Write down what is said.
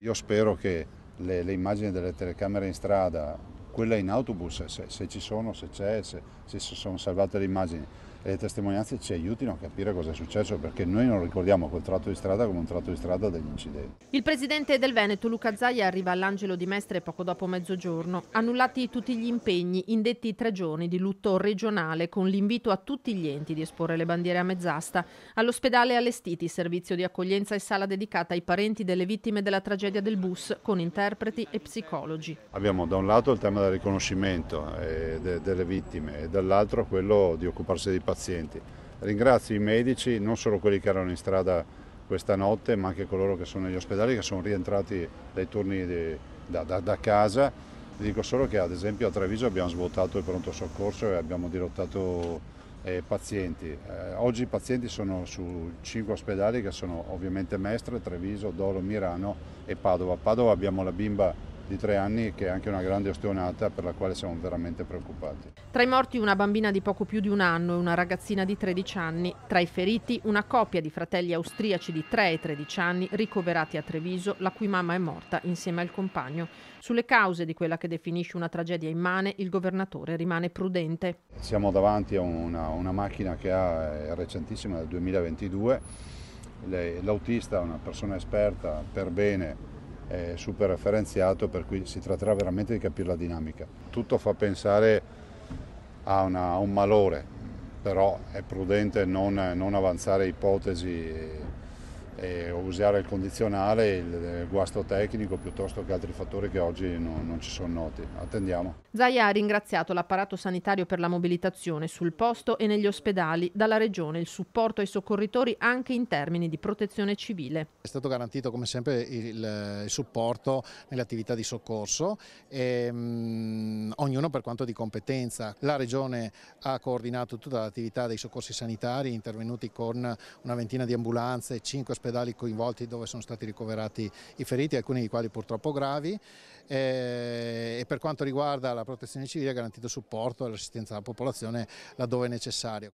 Io spero che le immagini delle telecamere in strada, quella in autobus, se ci sono, se sono salvate le immagini e le testimonianze, ci aiutino a capire cosa è successo, perché noi non ricordiamo quel tratto di strada come un tratto di strada degli incidenti. Il presidente del Veneto, Luca Zaia, arriva all'Angelo di Mestre poco dopo mezzogiorno, annullati tutti gli impegni, indetti 3 giorni di lutto regionale, con l'invito a tutti gli enti di esporre le bandiere a mezz'asta. All'ospedale allestiti servizio di accoglienza e sala dedicata ai parenti delle vittime della tragedia del bus, con interpreti e psicologi. Abbiamo da un lato il tema del riconoscimento delle vittime e dall'altro quello di occuparsi dei pazienti. Ringrazio i medici, non solo quelli che erano in strada questa notte, ma anche coloro che sono negli ospedali, che sono rientrati dai turni da casa. Vi dico solo che ad esempio a Treviso abbiamo svuotato il pronto soccorso e abbiamo dirottato pazienti. Oggi i pazienti sono su 5 ospedali, che sono ovviamente Mestre, Treviso, Dolo, Mirano e Padova. A Padova abbiamo la bimba di 3 anni, che è anche una grande osteonata, per la quale siamo veramente preoccupati. Tra i morti una bambina di poco più di 1 anno e una ragazzina di 13 anni. Tra i feriti una coppia di fratelli austriaci di 3 e 13 anni ricoverati a Treviso, la cui mamma è morta insieme al compagno. Sulle cause di quella che definisce una tragedia immane, il governatore rimane prudente. Siamo davanti a una macchina che è recentissima, del 2022. L'autista è una persona esperta per bene, è super referenziato, per cui si tratterà veramente di capire la dinamica. Tutto fa pensare a un malore, però è prudente non avanzare ipotesi e usare il condizionale, il guasto tecnico, piuttosto che altri fattori che oggi non ci sono noti. Attendiamo. Zaia ha ringraziato l'apparato sanitario per la mobilitazione sul posto e negli ospedali, dalla Regione il supporto ai soccorritori anche in termini di protezione civile. È stato garantito come sempre il supporto nell'attività di soccorso, ognuno per quanto di competenza. La Regione ha coordinato tutta l'attività dei soccorsi sanitari, intervenuti con una ventina di ambulanze, 5 ospedali coinvolti dove sono stati ricoverati i feriti, alcuni dei quali purtroppo gravi, e per quanto riguarda la protezione civile ha garantito supporto e assistenza alla popolazione laddove necessario.